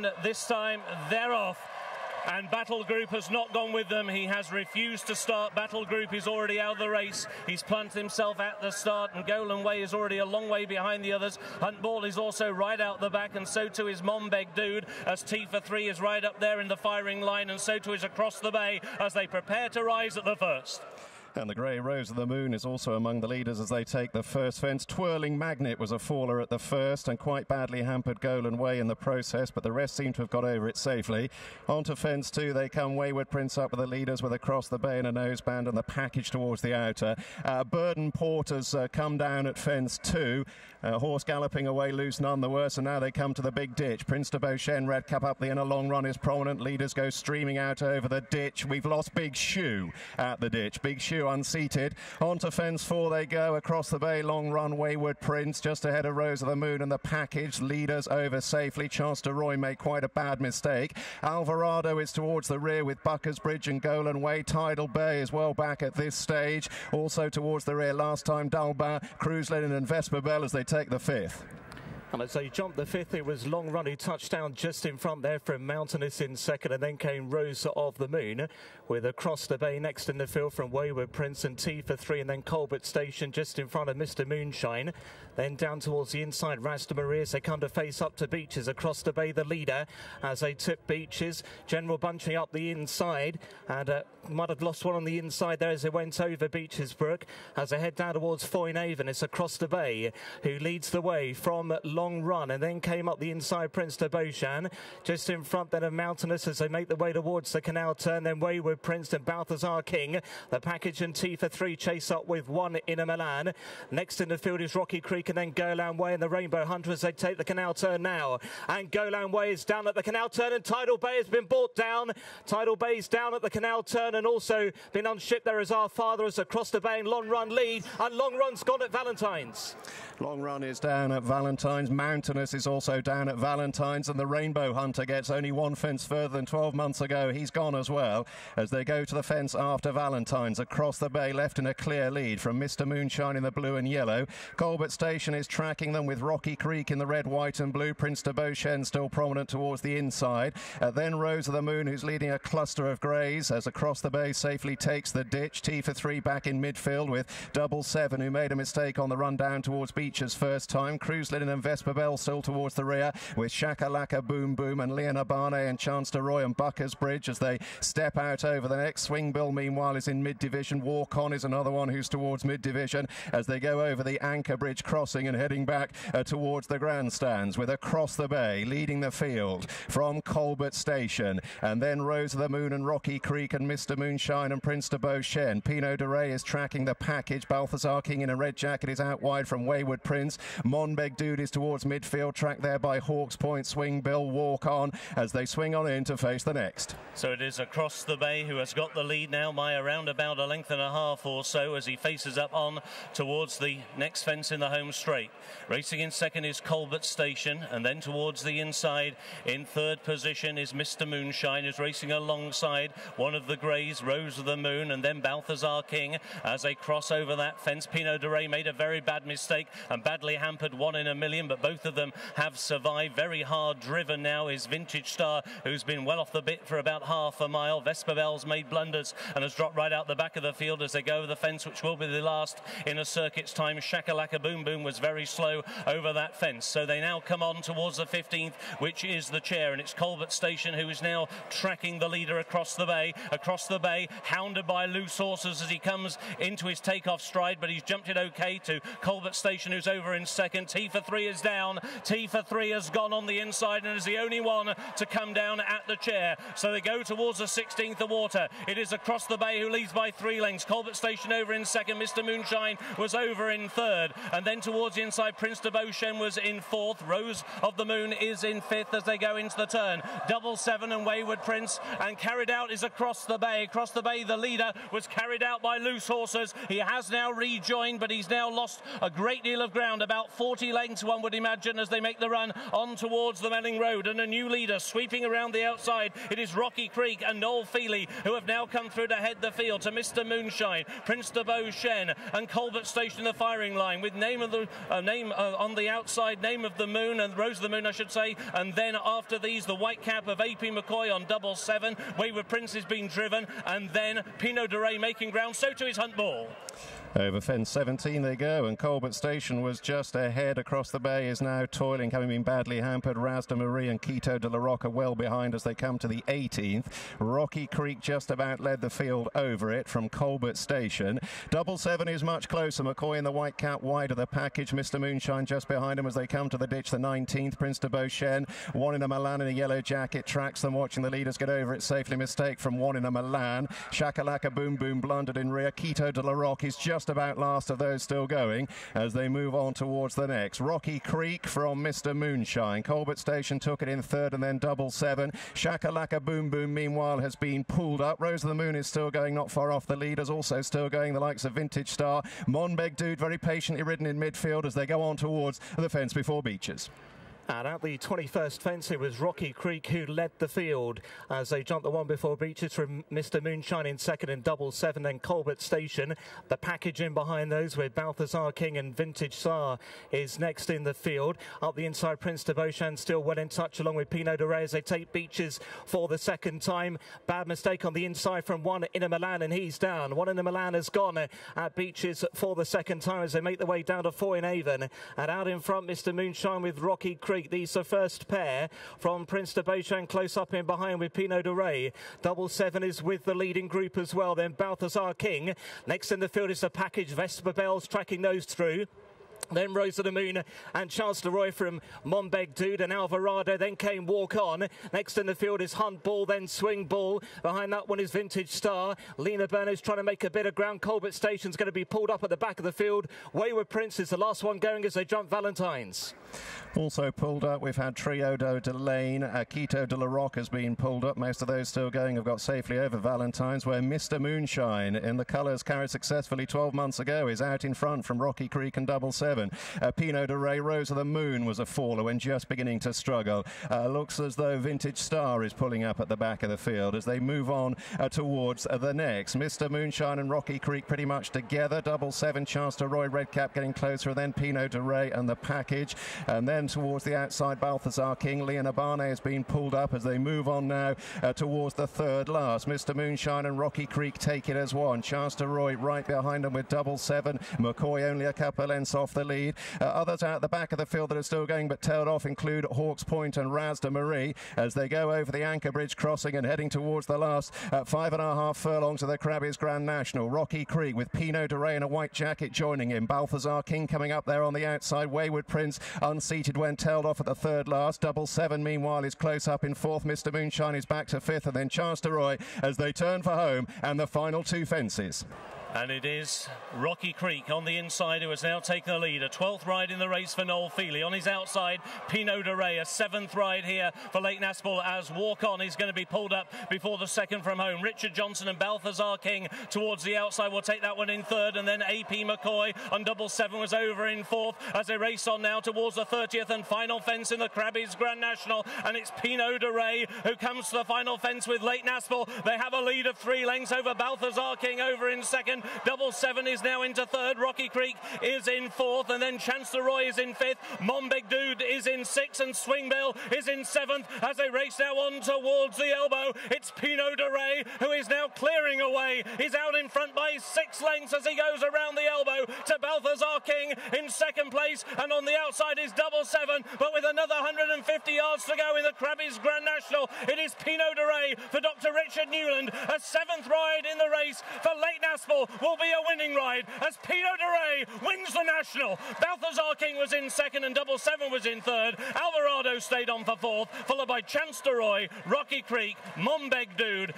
Newland this time. They're off. And Battle Group has not gone with them. He has refused to start. Battle Group is already out of the race. He's planted himself at the start, and Golan Way is already a long way behind the others. Hunt Ball is also right out the back, and so too is Monbeg Dude, as T for Three is right up there in the firing line, and so too is Across the Bay as they prepare to rise at the first. And the grey Rose of the Moon is also among the leaders as they take the first fence. Twirling Magnet was a faller at the first and quite badly hampered Golan Way in the process, but the rest seem to have got over it safely. Onto fence two, they come. Wayward Prince up with the leaders with Across the Bay and a noseband and the package towards the outer. Burden Port has come down at fence two. Horse Galloping Away Loose, none the worse, and now they come to the big ditch. Prince de Beauchesne, Red Cap up the inner long run is prominent. Leaders go streaming out over the ditch. We've lost Big Shoe at the ditch. Big Shoe unseated. Onto fence four they go. Across the Bay, long run Wayward Prince just ahead of Rose of the Moon and the package. Leaders over safely. Chance de Roy made quite a bad mistake. Alvarado is towards the rear with Buckers Bridge and Golan Way. Tidal Bay is well back at this stage. Also towards the rear last time, Dalba, Cruz Lennon and Vesper Bell as they take the fifth. And as they jumped the fifth, it was Long Run who touched down just in front there from Mountainous in second, and then came Rose of the Moon with Across the Bay next in the field from Wayward Prince and T for Three, and then Colbert Station just in front of Mr. Moonshine. Then down towards the inside, Rasta Maria as they come to face up to Beaches. Across the Bay the leader as they took Beaches. General Bunching up the inside, and might have lost one on the inside there as they went over Beaches Brook. As they head down towards Foynehaven, it's Across the Bay who leads the way from Long Run, and then came up the inside Prince de Beauchesne just in front then of Mountainous as they make the way towards the canal turn. Then Wayward Prince and Balthazar King, the package and T for Three chase up with One in a Milan. Next in the field is Rocky Creek and then Golan Way and the Rainbow Hunter as they take the canal turn now. And Golan Way is down at the canal turn, and Tidal Bay has been brought down. Tidal Bay is down at the canal turn and also been unshipped there as Our Father as Across the Bay and Long Run lead, and Long Run's gone at Valentine's. Long Run is down at Valentine's. Mountainous is also down at Valentine's, and the Rainbow Hunter gets only one fence further than 12 months ago. He's gone as well as they go to the fence after Valentine's. Across the Bay left in a clear lead from Mr. Moonshine in the blue and yellow. Colbert Station is tracking them with Rocky Creek in the red, white and blue. Prince de Beauchesne still prominent towards the inside. Then Rose of the Moon, who's leading a cluster of greys as Across the Bay safely takes the ditch. T for Three back in midfield with Double Seven, who made a mistake on the run down towards Beaches first time. Cruz Linen and Vesper Bell still towards the rear with Shakalaka Boom Boom and Leon Abane and Chance de Roy and Buckers Bridge as they step out over the next. Swing Bill meanwhile is in mid-division. Walk On is another one who's towards mid-division as they go over the Anchor Bridge crossing and heading back towards the grandstands with Across the Bay leading the field from Colbert Station, and then Rose of the Moon and Rocky Creek and Mr. Moonshine and Prince de Beauchesne. Pineau de Re is tracking the package. Balthazar King in a red jacket is out wide from Wayward Prince. Monbeg Dude is towards midfield, tracked there by Hawks Point. Swing Bill, Walk On as they swing on in to face the next. So it is Across the Bay who has got the lead now by around about a length and a half or so as he faces up on towards the next fence in the home straight. Racing in second is Colbert Station, and then towards the inside in third position is Mr. Moonshine, who's racing alongside one of the greys, Rose of the Moon, and then Balthazar King as they cross over that fence. Pineau de Re made a very bad mistake and badly hampered One in a Million, but both of them have survived. Very hard driven now is Vintage Star, who's been well off the bit for about half a mile. Vesper Bell's made blunders and has dropped right out the back of the field as they go over the fence, which will be the last in a circuit's time. Shakalaka Boom Boom was very slow over that fence. So they now come on towards the 15th, which is the chair, and it's Colbert Station who is now tracking the leader Across the Bay. Across the Bay, hounded by Loose Horses as he comes into his takeoff stride, but he's jumped it okay to Colbert Station, who's over in second. T for Three is down. T for Three has gone on the inside and is the only one to come down at the chair. So they go towards the 16th of water. It is Across the Bay who leads by 3 lengths. Colbert Station over in second. Mr. Moonshine was over in third. And then towards the inside, Prince de Beauchesne was in fourth. Rose of the Moon is in fifth as they go into the turn. Double Seven and Wayward Prince, and carried out is Across the Bay. Across the Bay, the leader, was carried out by Loose Horses. He has now rejoined, but he's now lost a great deal of ground, about 40 lengths one would imagine, as they make the run on towards the Melling Road. And a new leader sweeping around the outside. It is Rocky Creek and Noel Fehily who have now come through to head the field to Mr. Moonshine, Prince de Beauchesne and Colbert Station, the firing line with Name of the moon, name on the outside, Name of the Moon, and Rose of the Moon, I should say. And then after these, the white cap of A.P. McCoy on Double Seven. Wayward Prince is being driven, and then Pineau de Re making ground. So to his hunt ball. Over fence 17 they go, and Colbert Station was just ahead across the bay, is now toiling, having been badly hampered. Razda Marie and Quito de la Roca well behind as they come to the 18th. Rocky Creek just about led the field over it from Colbert Station. Double Seven is much closer. McCoy in the white cap wide of the package. Mr. Moonshine just behind him as they come to the ditch, the 19th. Prince de Beauchesne, One in a Milan in a yellow jacket, tracks them, watching the leaders get over it safely. Mistake from One in a Milan. Shakalaka Boom Boom blundered in rear. Quito de la Roca is just about last of those still going as they move on towards the next. Rocky Creek from Mr. Moonshine. Colbert Station took it in third, and then Double Seven. Shakalaka Boom Boom meanwhile has been pulled up. Rose of the Moon is still going, not far off the leaders. Also still going, the likes of Vintage Star. Monbeg Dude very patiently ridden in midfield as they go on towards the fence before Beaches. And at the 21st fence, it was Rocky Creek who led the field as they jumped the one before Beaches from Mr. Moonshine in second and Double Seven, then Colbert Station. The package in behind those with Balthazar King and Vintage Star is next in the field. Up the inside, Prince de Beauchesne still well in touch along with Pineau de Re as they take Beaches for the second time. Bad mistake on the inside from One in a Milan, and he's down. One in a Milan has gone at Beaches for the second time as they make the way down to Four in Avon. And out in front, Mr. Moonshine with Rocky Creek. These are first pair from Prince de Beauchesne close up in behind with Pineau de Re. Double Seven is with the leading group as well. Then Balthazar King. Next in the field is the package. Vesper Bells tracking those through. Then Rose of the Moon and Charles de Roy from Monbeg Dude and Alvarado. Then came Walk On. Next in the field is Hunt Ball, then Swing Ball. Behind that one is Vintage Star. Lena Berners trying to make a bit of ground. Colbert Station's going to be pulled up at the back of the field. Wayward Prince is the last one going as they jump Valentine's. Also pulled up, we've had Triodo Delane. Quito de la Roca has been pulled up. Most of those still going have got safely over Valentine's, where Mr. Moonshine in the colours carried successfully 12 months ago is out in front from Rocky Creek and Double Seven. Pineau de Re. Rose of the Moon was a faller when just beginning to struggle. Looks as though Vintage Star is pulling up at the back of the field as they move on towards the next. Mr. Moonshine and Rocky Creek pretty much together. Double Seven, Charles de Roy, Redcap getting closer, and then Pineau de Re and the package. And then towards the outside, Balthazar King. Leon Abane has been pulled up as they move on now towards the third last. Mr. Moonshine and Rocky Creek take it as one. Charles de Roy right behind them with Double Seven. McCoy only a couple lengths off the lead. Others out the back of the field that are still going but tailed off include Hawks Point and Razda Marie as they go over the Anchor Bridge crossing and heading towards the last 5.5 furlongs of the Crabbies Grand National. Rocky Creek with Pineau de Re in a white jacket joining him. Balthazar King coming up there on the outside. Wayward Prince unseated when tailed off at the third last. Double Seven meanwhile is close up in fourth. Mr. Moonshine is back to fifth, and then Charles de Roy as they turn for home and the final two fences. And it is Rocky Creek on the inside who has now taken the lead. A 12th ride in the race for Noel Fehily. On his outside, Pineau de Re. A 7th ride here for Leighton Aspell as Walk On is going to be pulled up before the second from home. Richard Johnson and Balthazar King towards the outside will take that one in third. And then A.P. McCoy on Double Seven was over in fourth as they race on now towards the 30th and final fence in the Crabbies Grand National. And it's Pineau de Re who comes to the final fence with Leighton Aspell. They have a lead of 3 lengths over Balthazar King over in second. Double Seven is now into third. Rocky Creek is in fourth, and then Chance de Roy is in fifth. Monbeg Dude is in sixth, and Swing Bell is in seventh as they race now on towards the elbow. It's Pineau de Re who is now clearing away. He's out in front by 6 lengths as he goes around the elbow to Balthazar King in second place, and on the outside is Double Seven, but with another 150 yards to go in the Crabbies Grand National, it is Pineau de Re for Dr. Richard Newland. A 7th ride in the race for Leighton Aspell will be a winning ride as Pineau de Re wins the National. Balthazar King was in second and Double Seven was in third. Alvarado stayed on for fourth, followed by Chance de Roy, Rocky Creek, Monbeg Dude.